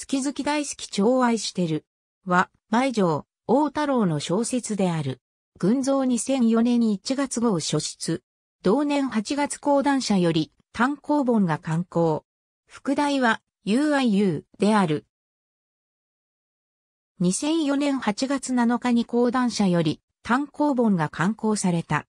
好き大好き超愛してる。は、毎城、大太郎の小説である。群像2004年1月号初出。同年8月講談社より単行本が刊行。副題は、UIU である。2004年8月7日に講談社より単行本が刊行された。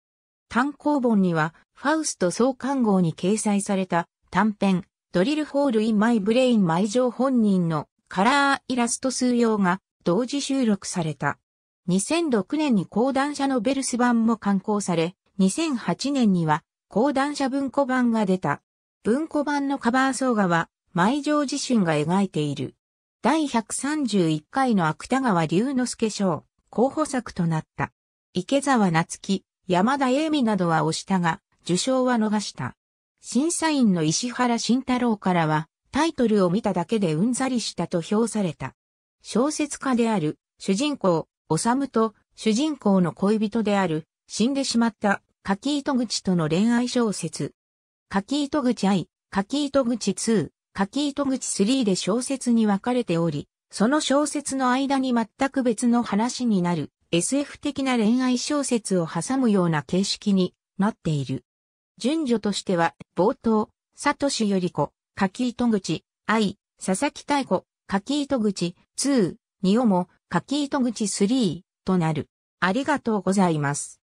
単行本には、ファウスト創刊号に掲載された短編、ドリルホールインマイブレイン毎城本人のカラーイラスト数用が同時収録された。2006年に講談社のベルス版も刊行され、2008年には講談社文庫版が出た。文庫版のカバー総画は、毎城自身が描いている。第131回の芥川龍之介賞、候補作となった。池澤夏樹、山田栄美などは推したが、受賞は逃した。審査員の石原慎太郎からは、タイトルを見ただけでうんざりしたと評された。小説家である、主人公、修と主人公の恋人である、死んでしまった、柿糸口との恋愛小説。柿糸口愛、柿糸口2、柿糸口3で小説に分かれており、その小説の間に全く別の話になる SF 的な恋愛小説を挟むような形式になっている。順序としては、冒頭、里志頼子、柿糸口、愛、佐々木妙子、柿糸口2、におも、柿糸口3となる。ありがとうございます。